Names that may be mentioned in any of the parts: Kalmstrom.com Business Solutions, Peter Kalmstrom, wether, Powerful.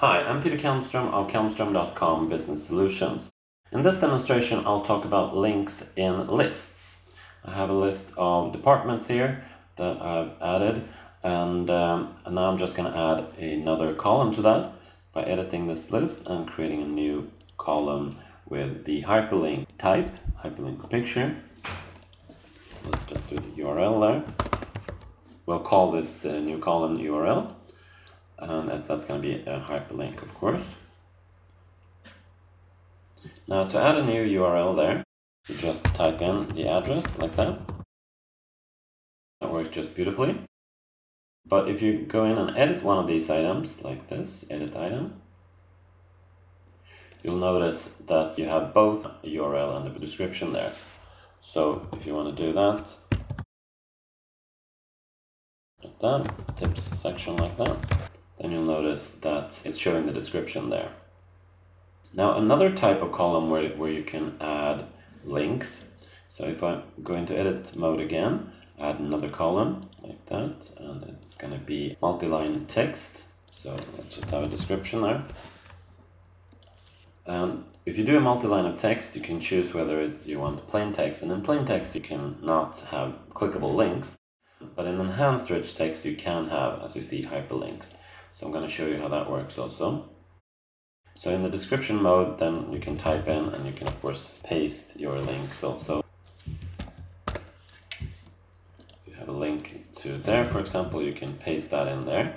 Hi, I'm Peter Kalmstrom of Kalmstrom.com Business Solutions. In this demonstration, I'll talk about links in lists. I have a list of departments here that I've added, and now I'm just going to add another column to that by editing this list and creating a new column with the hyperlink type, hyperlink picture. So let's just do the URL there. We'll call this new column URL, and that's going to be a hyperlink, of course. Now, to add a new URL there, you just type in the address like that. That works just beautifully. But if you go in and edit one of these items, like this, edit item, you'll notice that you have both a URL and a description there. So if you want to do that, like that, tips section like that, then you'll notice that it's showing the description there. Now, another type of column where you can add links. So if I go into edit mode again, add another column like that, and it's going to be multi-line text. So let's just have a description there. And if you do a multi-line of text, you can choose whether you want plain text. And in plain text, you can not have clickable links. But in enhanced rich text, you can have, as you see, hyperlinks. So I'm going to show you how that works also. So in the description mode, then you can type in, and you can, of course, paste your links also. If you have a link to there, for example, you can paste that in there.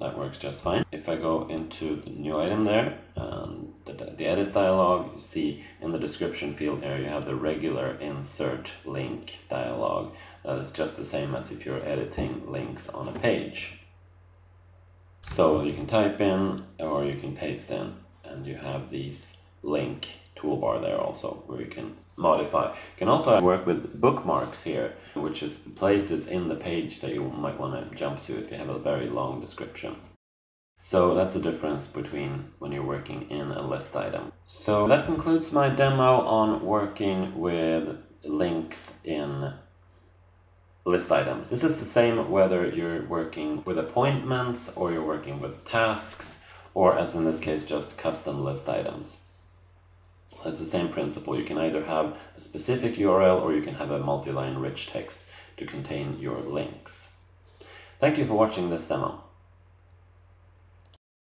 That works just fine. If I go into the new item there, and the edit dialog, you see in the description field here, you have the regular insert link dialog. That is just the same as if you're editing links on a page. So you can type in, or you can paste in, and you have these link toolbar there also, where you can modify. You can also work with bookmarks here, which is places in the page that you might want to jump to if you have a very long description. So that's the difference between when you're working in a list item. So that concludes my demo on working with links in list items. This is the same whether you're working with appointments, or you're working with tasks, or, as in this case, just custom list items. It's the same principle. You can either have a specific URL, or you can have a multi-line rich text to contain your links. Thank you for watching this demo.